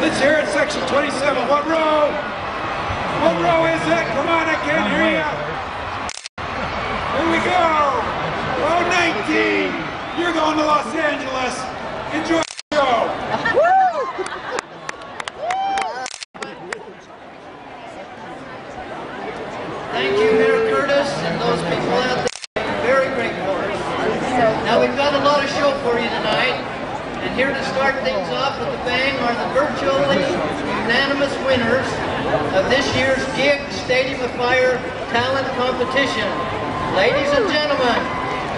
Let's hear it, section 27. What row? What row is it? Come on, I can't hear you. Here we go. Row 19. You're going to Los Angeles. Enjoy the show. Thank you, Mayor Curtis, and those people out there. Very grateful. Now, we've got a lot of show for you tonight. And here to start things off with a bang are the virtually unanimous winners of this year's GIG Stadium of Fire Talent Competition. Ladies and gentlemen,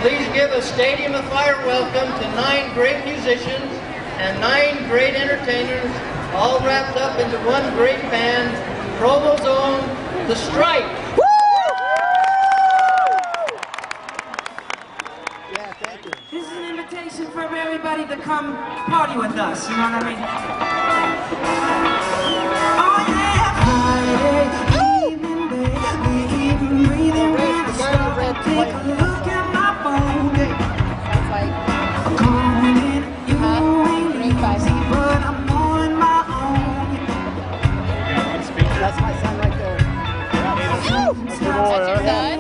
please give a Stadium of Fire welcome to 9 great musicians and 9 great entertainers, all wrapped up into one great band, Promo Zone, The Strike. Yeah, thank you. This is an invitation for everybody to come party with us, you know what I mean? Oh yeah! Friday evening, baby, we even breathing around the star. Take a look at my phone, baby. I'm calling in, you ain't easy, but I'm on my own. That's my son right there. That's your son? They're good.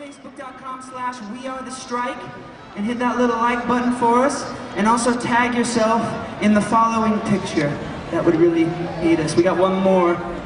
Facebook.com/WeAreTheStrike and hit that little like button for us, and also tag yourself in the following picture. That would really aid us. We got one more